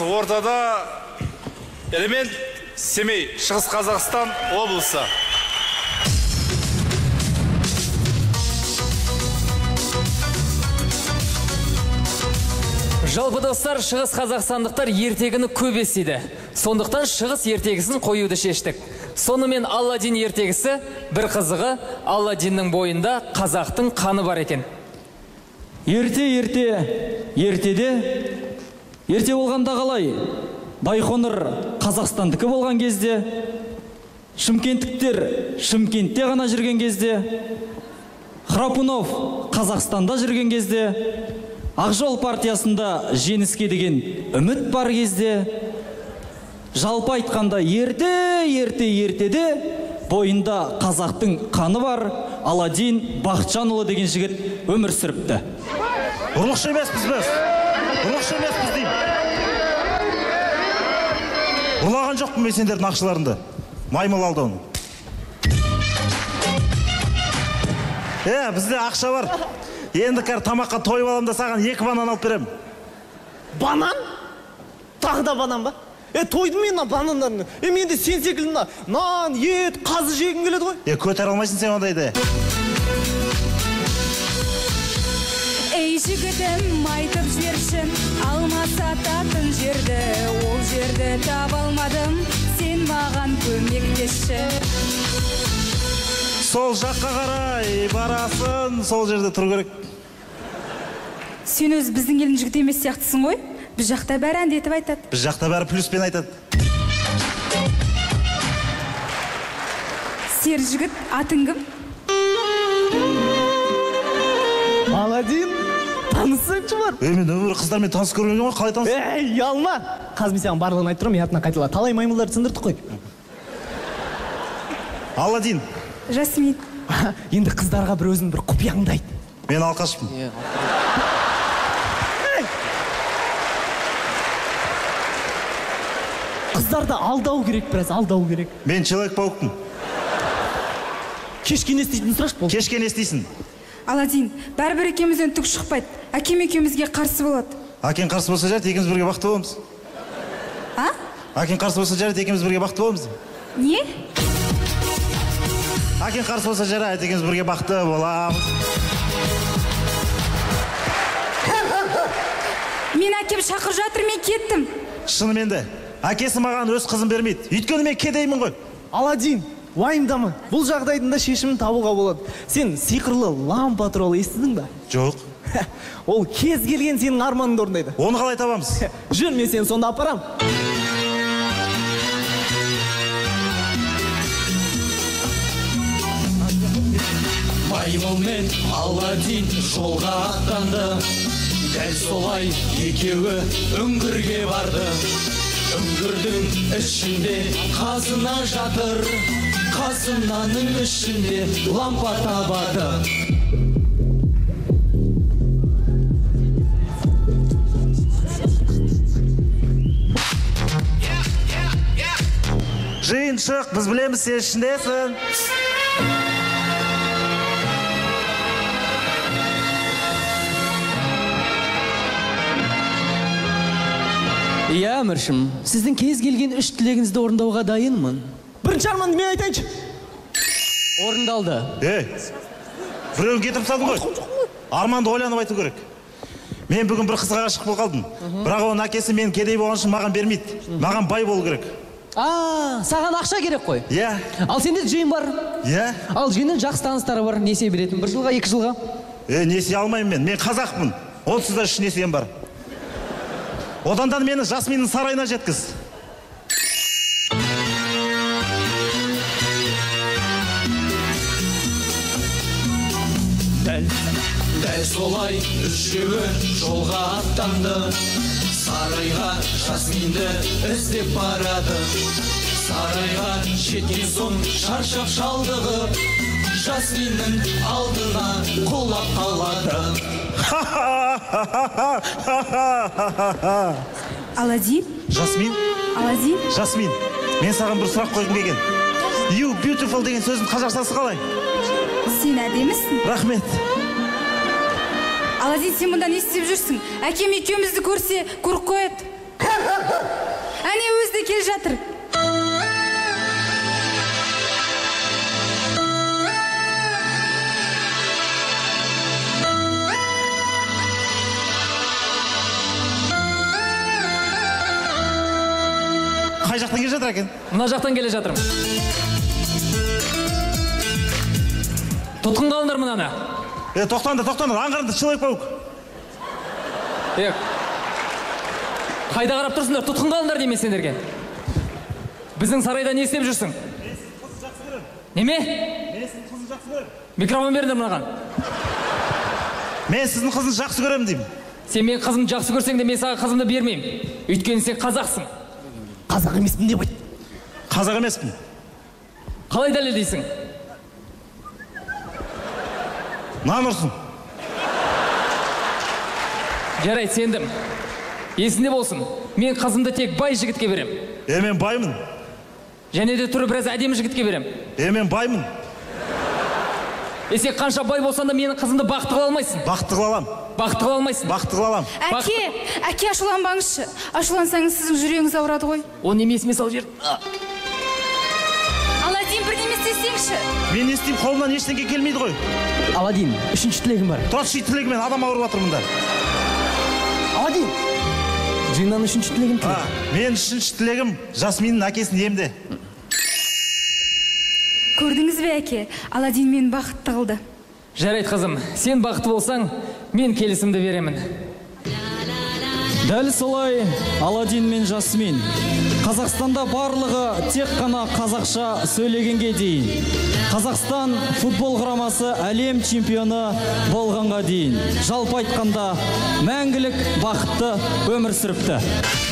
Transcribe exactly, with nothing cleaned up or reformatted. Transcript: Ortada Элемент Семей, Шығыс Қазақстан облысы. Жалпы достар, Шығыс Қазақстандықтар ертегіні көп естиді. Сондықтан Шығыс ертегісін қоюды шештік. Сонымен Аладин ертегісі, бір қызығы, Аладиннің бойында қазақтың қаны бар екен. Ерте-ерте, ертеде Ерте болғанда қалай, бай Khonur Қазақстандықы болған кезде, шымкенттіктер Шымкентте ғана жүрген кезде, Khrapunov Қазақстанда жүрген кезде, Ақжол партиясында жеңіске деген үміт бар кезде, жалпы айтқанда ерте-ерте-ертеде бойында қазақтың қаны бар, Aladin Бақытжанұлы деген жігіт өмір сүріпті. Ұрлықшы емеспіз біз. Ұрлықшы емеспіз деймін. Ұрлаған жоқ мен сендердің ақшыларыңды. Маймыл алды оны. Е, бізде ақша бар. Енді кәр тамаққа тойып алам да саған екі банан алып берем. Банан? Тағы да банан ба? Е, тойдым мен банандарыны. Е, менде сен секілді на нан, ет, қазы жегім келеді ғой. Е, көтер алмайсың сен ондайды. Жігітім айтып жерші, алмас ататын жерді, ол жерді таба алмадым, сен маған көмектесші. Сол жаққа қарай барасын, сол жерде тұру керек. Сен өз біздің елдің жігіті емес сияқтысың ғой, біз жақта бәрі әнді етіп айтады. Біз жақта бәрі плюспен айтады. Сер жігіт, атың кім? Aladin. Танысың жұмар? Мен өмір қыздармен таныс көрген ғой, қалай танысың? Ей, ялма! Қазір мен саған барлығын айтып тұрмын, артынан қайтала. Талай маймылдарды сындырдық қой. Aladin. Jasmin. Енді қыздарға бір өзің бір құпияңды айт. Мен алқашпын. Қыздарды алдау керек біраз, алдау керек. Мен Человек-паукпын. Кешкен естейтін сұрашып болды. Кешкен естейсің. Aladin, бәрібір екемізден түк шықпайды. Әкем екемізге қарсы болады. Әкем қарсы болса жарты, екеміз бірге бақты болымыз. А? Әкем қарсы болса жарты, екеміз бірге бақты болымыз. Не? Әкем қарсы болса жарты, екеміз бірге бақты боламыз. Мен әкем шақыр жатыр, мен кеттім. Шынымен де, әкесі маған өз қызын бермейді. Өйткені мен кедеймін ғой. Aladin. Уайымдамы, бұл жағдайдың да шешімін табуға болады. Сен сиқырлы лампа туралы естідің ба? Жоқ. Ол кез келген сенің арманыңды орындайды. Оны қалай табамыз? Жүр, мен сені сонда апарам. Маймыл мен Aladin жолға аттанды. Дәл солай екеуі үңгірге барды. Үңгірдің ішінде қазына жатыр. Қазынанын ішінде лампа табады. Жиын шық, біз білеміз, сен ішіндесің. Иә, әміршім, сіздің кез келген үш тілегіңізді орындауға дайынмын. Бірінші арманды мен айтайыншы. Орындалды. Ей, біреуін кетіріп салдың ғой. Арманды ойланып айту керек. Мен бүгін бір қызға ғашық болып қалдым. Бірақ оның әкесі мен кедей болған үшін маған бермейді. Маған бай болу керек. А, саған ақша керек қой. Иә. Ал сенде жиын бар. Иә. Ал жиынның жақсы таныстары бар. Несие беретін? Бір жылға, екі жылға? Е, несие алмаймын мен. Мен қазақпын. Онсыз да үш несием бар. Одан да мені Jasmin'нің сарайына жеткіз. Дәл солай үшеуі жолға аттанды. Сарайға Jasmin'ді іздеп барады. Сарайға жеткен соң шаршап шалдығып, Jasmin'нің алдына құлап қалады. Aladin? Jasmin? Aladin? Jasmin, мен саған бір сұрақ қойғым келген. You beautiful деген сөздің қазақшасы қалай? Сен әдемісің? Рахмет. Aladin, сен бұнда не істеп жүрсің? Әкем екеумізді көрсе, көріп қояды. keli жатыр. Қай жақтан келе жатыр екен? Мына жақтан келе жатырмын. Тұтқынға алыңдар мынаны. Е, тоқтаңдар, тоқтаңдар, аңғарыңдар, человек паук. Е. Қайда қарап тұрсыңдар, тұтқынға алыңдар деймін сендерге. Біздің сарайда не істеп жүрсің? Мен сіздің қызды жақсы көрем. Неме? Мен сіздің қызды жақсы көрем. Микрофон беріңдер мынаған. Мен сіздің қызды жақсы көрем деймін. Сен мен қызымды жақсы көрсең де мен саған қызымды бермеймін. Өйткені сен қазақсың. Қазақ емеспін деп айт. Қазақ емеспін. Қалай дәлелдейсің? Нанырсың. Жарайды, сендім. Есінде болсын, мен қызымды тек бай жігітке берем. Е, мен баймын. Және де түрі біраз әдемі жігітке берем. Е, мен баймын. Есек қанша бай болсаң да менің қызымды бақытты қыла алмайсың. Бақытты қыла алам. Бақытты қыла алмайсың. Бақытты қыла алам. Әке, әке ашуланбаңызшы. Ашулансаңыз сіздің жүрегіңіз ауырады ғой. О, немесіме сал жер. Аладин, бір немесе істеңізші. Мен не істеймін, қолымнан ештеңе келмейді ғой. Аладин, үшінші тілегім бар. Төртінші тілегім, мен адам ауырып жатыр мында. Аладин. Жиннан үшінші тілегім тіле. Мен үшінші тілегім Жасминнің әкесін емде. Көрдіңіз бе, әке? Аладин мен бақытты қылды. Жарайды, қызым, сен бақытты болсаң, мен келісімді беремін. Дәл солай Аладин мен Жасмин. Қазақстанда барлығы тек қана қазақша сөйлегенге дейін. Қазақстан футбол құрамасы әлем чемпионы болғанға дейін. Жалпы айтқанда мәңгілік бақытты өмір сүріпті.